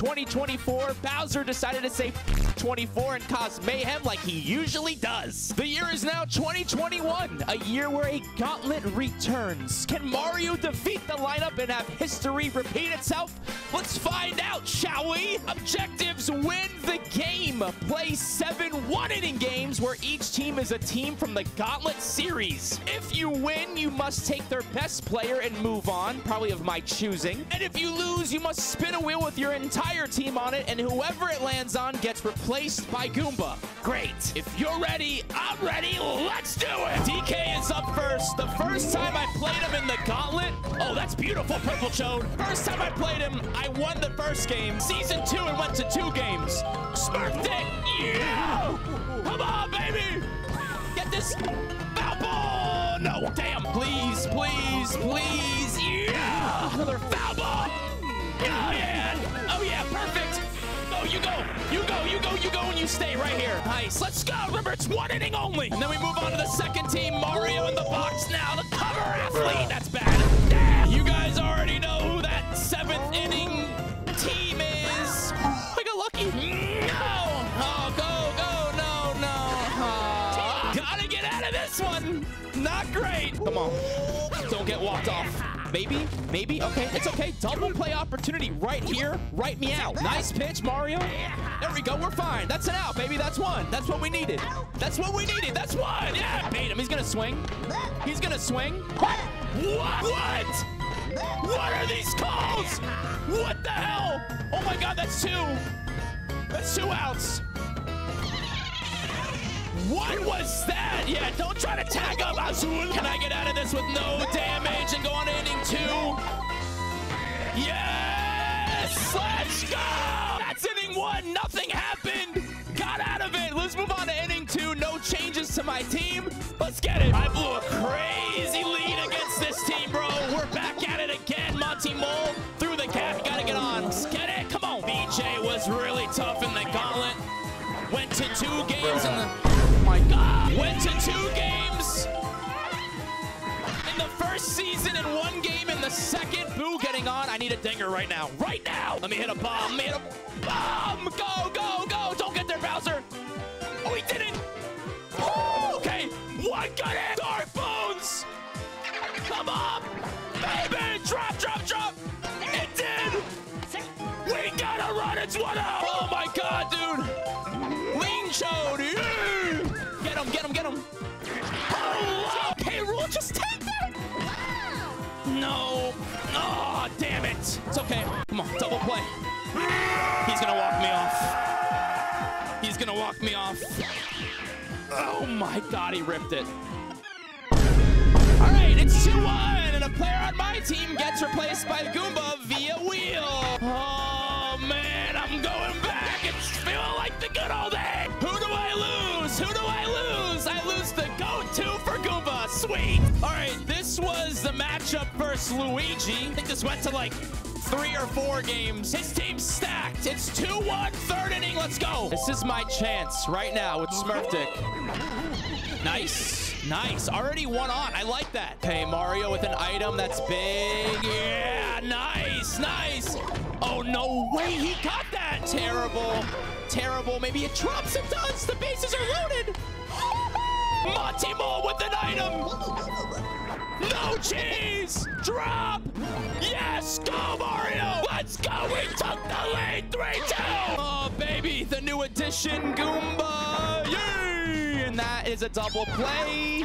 2024, Bowser decided to say 24 and cause mayhem like he usually does. The year is now 2021, a year where a gauntlet returns. Can Mario defeat the lineup and have history repeat itself? Let's find out, shall we? Objectives: win the game. Play 7 one-inning games where each team is a team from the Gauntlet series. If you win, you must take their best player and move on, probably of my choosing. And if you lose, you must spin a wheel with your entire team on it, and whoever it lands on gets replaced by Goomba. Great. If you're ready, I'm ready. Let's do it. DK is up first. The first time I played him in the Gauntlet. Oh, that's beautiful, Purple Chode. First time I played him, I won the first game. Season 2, it went to 2 games. Smurfed it. Yeah! Come on, baby! Get this foul ball! No, damn! Please, please, please! Yeah! Another foul ball! Oh yeah! Oh yeah! Perfect! Oh, you go! You go! You go! You go! And you stay right here. Nice. Let's go. Remember, it's 1 inning only. And then we move on to the second team. Mario in the box now. The cover athlete. That's bad. Yeah. You guys already know who that 7th inning team is. I got lucky. No. Oh, go. This one, not great. Come on, don't get walked off. Maybe, maybe, okay, it's okay. Double play opportunity right here, right me out. Nice pitch, Mario. There we go, we're fine. That's an out, baby, that's one. That's what we needed. That's what we needed, that's one. Yeah, bait him, he's gonna swing. He's gonna swing. What? What are these calls? What the hell? Oh my God, that's 2. That's 2 outs. What was that? Yeah, don't try to tag up, Azul. Can I get out of this with no damage and go on to inning 2? Yes! Let's go! That's inning 1. Nothing happened. Got out of it. Let's move on to inning 2. No changes to my team. Let's get it. I blew a crazy lead against this team, bro. We're back at it again. Monty Mole through the cap. Gotta get on. Let's get it. Come on. BJ was really tough in the gauntlet. Went to 2 games in the... Oh my God. Went to 2 games in the first season and 1 game in the second. Boo getting on. I need a dinger right now. Right now. Let me hit a bomb. Let me hit a bomb. Go, go, go. Don't get there, Bowser. Oh, he didn't. Ooh, okay. What got it? Dark Bones. Come on. Baby. Drop, drop, drop. It did. We gotta run. It's 1 out. Oh, my God, dude. Lean Chode. Get him, get him. Oh, okay, Rule, just take that. No. Oh, damn it. It's okay. Come on, double play. He's gonna walk me off. He's gonna walk me off. Oh my God, he ripped it. All right, it's 2-1, and a player on my team gets replaced by Goomba via wheel. Oh, man, I'm going back. It's feeling like the good old days. Who do I lose? Who do I lose? I lose the go-to for Goomba. Sweet. All right, this was the matchup versus Luigi. I think this went to like 3 or 4 games. His team's stacked. It's 2-1, 3rd inning. Let's go. This is my chance right now with Smurf Dick. Nice, nice. Already 1 on. I like that. Okay, Mario with an item that's big. Yeah, nice, nice. Oh, no way. He got that. Terrible, terrible. Maybe it drops. It does. The bases are loaded. Monty Mole with an item. No cheese. Drop. Yes. Go, Mario. Let's go. We took the lead. 3-2. Oh, baby. The new addition, Goomba. Yay. And that is a double play.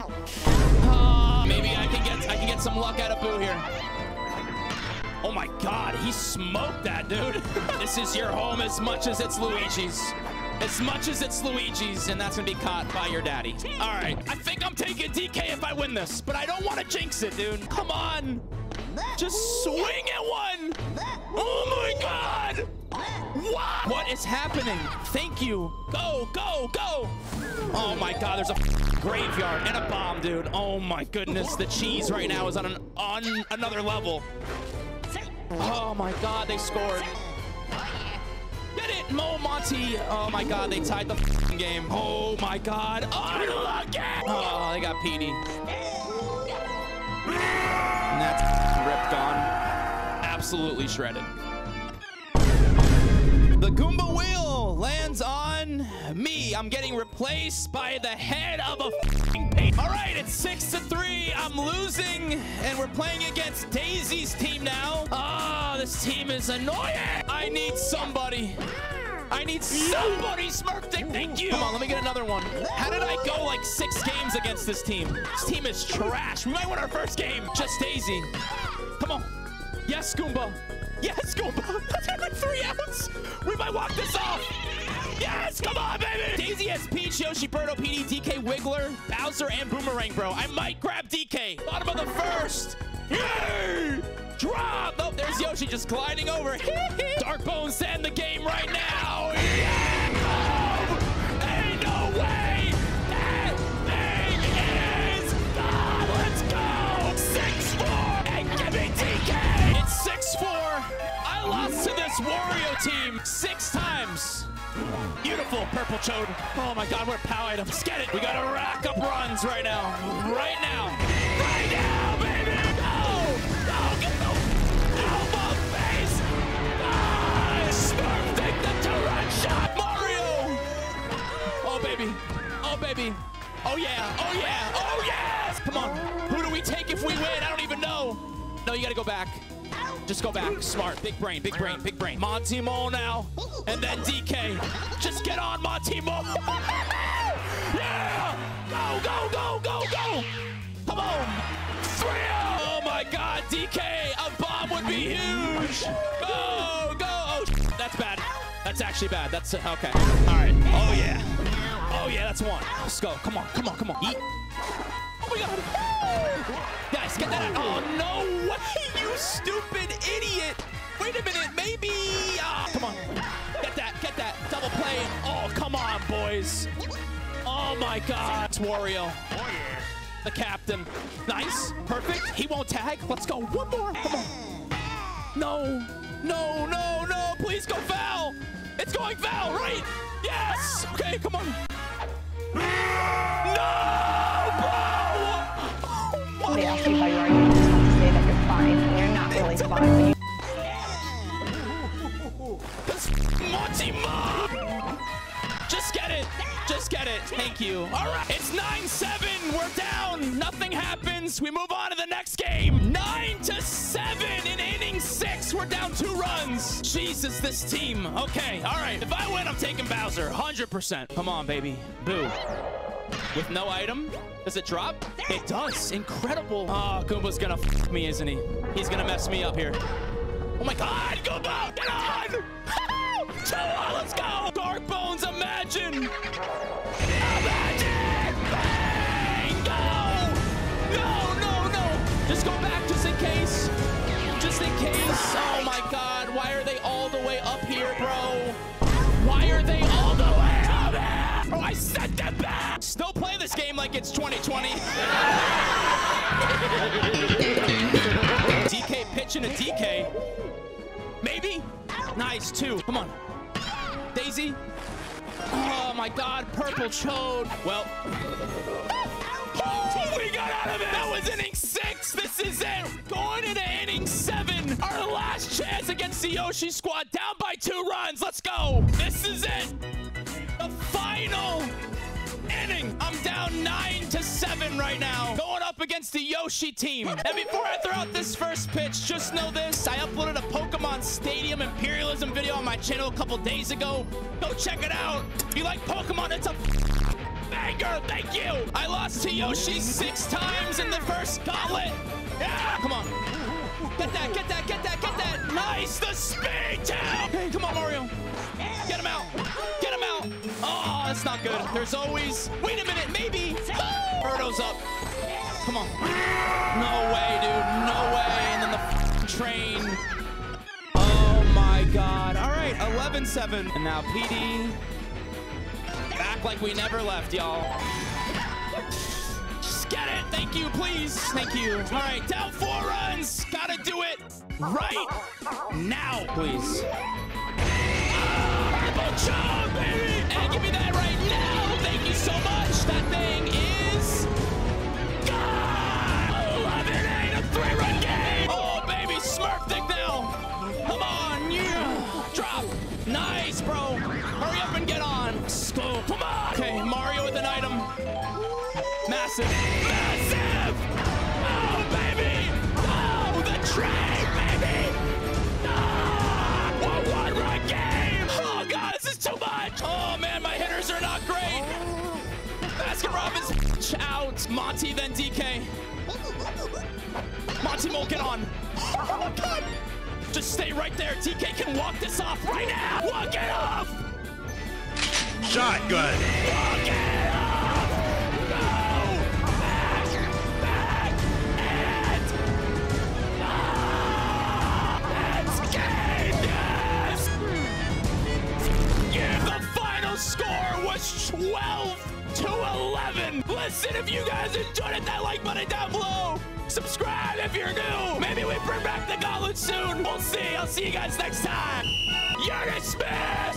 Maybe I can get some luck out of Boo here. Oh, my God. He smoked that, dude. This is your home as much as it's Luigi's. As much as it's Luigi's, and that's gonna be caught by your daddy. All right, I think I'm taking DK if I win this, but I don't want to jinx it, dude. Come on, just swing at one. Oh my God! What is happening? Thank you. Go, go, go! Oh my God, there's a graveyard and a bomb, dude. Oh my goodness, the cheese right now is on another level. Oh my God, they scored. Get it, Mo Monty. Oh my God, they tied the game. Oh my God, unlucky. Oh, they got Petey. And that's ripped on. Absolutely shredded. The Goomba wheel lands on me. I'm getting replaced by the head of a f***ing pig. All right, it's 6-3. I'm losing, and we're playing against Daisy's team now. Ah, this team is annoying. I need somebody. I need somebody, Smurf. Thank you. Come on, let me get another one. How did I go like 6 games against this team? This team is trash. We might win our first game. Just Daisy. Come on. Yes, Goomba. Yes, Goomba. Let's get like 3 outs. We might walk this off. Yes, come on, baby. Daisy has Peach, Yoshi, Birdo, PD, DK, Wiggler, Bowser, and Boomerang, bro. I might grab DK. Bottom of the first. Yay! Drop! Oh, there's Yoshi just gliding over. Dark Bones end the game right now. Yeah! Oh, ain't no way! That thing is gone! Let's go! 6-4! And give me DK! It's 6-4. I lost to this Wario team 6 times. Beautiful purple chode. Oh my god, we're POW items. Get it! We gotta rack up runs right now. Right now. Right now, baby! No! Get the elbow face! Ah! Smurf, take the two-run shot! Mario! Oh, baby. Oh, baby. Oh, yeah. Oh, yeah. Oh, yes! Come on. Who do we take if we win? I don't even know. No, you gotta go back. Just go back. Smart. Big brain. Big brain. Big brain. Monty Mole now. And then DK. Just get on, Monty Mole. Yeah! Go, go, go, go, go! Come on. 3-0! Oh my god, DK, a bomb would be huge! Go, go! Oh, that's bad. That's actually bad. That's okay. Alright. Oh yeah. Oh yeah, that's one. Let's go. Come on, come on, come on. Eat. Oh my god. Guys, get that out. Oh no way, you stupid idiot! Wait a minute, maybe. Ah, oh, come on. Get that. Double play. Oh, come on, boys. Oh my god. It's Wario. Oh yeah. The captain. Nice. Perfect. He won't tag. Let's go. One more. Come on. No. No, no, no. Please go foul. It's going foul, right? Yes. Okay, come on. No, bro. Oh, my God. They by your name just want to say that you're fine. And you're not really fine. This Monty Mom. Just get it. Just get it. Thank you. All right. It's 9-7. We're down. Nothing happens. We move on to the next game. 9-7 in inning 6. We're down 2 runs. Jesus, this team. Okay. All right. If I win, I'm taking Bowser. 100%. Come on, baby. Boo. With no item. Does it drop? It does. Incredible. Oh, Goomba's gonna f me, isn't he? He's gonna mess me up here. Oh my god, Goomba! Get on! 2-0, let's go! Dark Bones, imagine! Imagine! Bang! No, no, no! Just go back just in case. Just in case. Oh my god, why are they all the way up here, bro? Why are they all the way up here? Bro, I sent them back! Still play this game like it's 2020. DK pitching a DK. Maybe? Nice, 2. Come on. Daisy. Oh my god, purple chode. Well. Oh, we got out of it. That was inning 6. This is it. Going into inning 7. Our last chance against the Yoshi squad. Down by 2 runs. Let's go. This is it. The final inning. I'm down 9-7 right now. Going up against the Yoshi team. And before I throw out this first pitch, just know this. I uploaded a Pokemon Stadium Imperialism video on my channel a couple days ago. Go check it out. If you like Pokemon, it's a banger. Thank you. I lost to Yoshi 6 times in the first gauntlet. Yeah, come on. Get that, get that, get that, get that. Nice, the speed down. Hey, come on, Mario. Get him out. Get him out. Oh, that's not good. There's always... Wait a minute, maybe. Oh, Birdo's up. Come on. No way, dude. No way. And then the train. Oh, my God. All right, 11-7. And now PD. Back like we never left, y'all. Just get it. Thank you, please. Thank you. All right, down 4 runs. Gotta do it right now, please. Chug, baby. And give me that right now. Thank you so much. That thing is gone. 11-8, a 3-run game. Oh, baby, Smurf Dick now. Come on, yeah. Drop. Nice. massive, massive! Oh, baby! Oh, the train, baby! Ah! One run game! Oh, God, this is too much! Oh, man, my hitters are not great! Baskin Robbins out. Monty, then DK. Monty Mulkin on. Oh, God! Just stay right there. TK can walk this off right now! Walk it off! Shotgun! Walk it off! Go! Back! Back! And... Ah! It's game! Yes! Yeah, the final score was 12-11! Listen, if you guys enjoyed it, that like button down below! Subscribe if you're new! Maybe we bring back the gauntlet soon! We'll see! I'll see you guys next time! You're dismissed!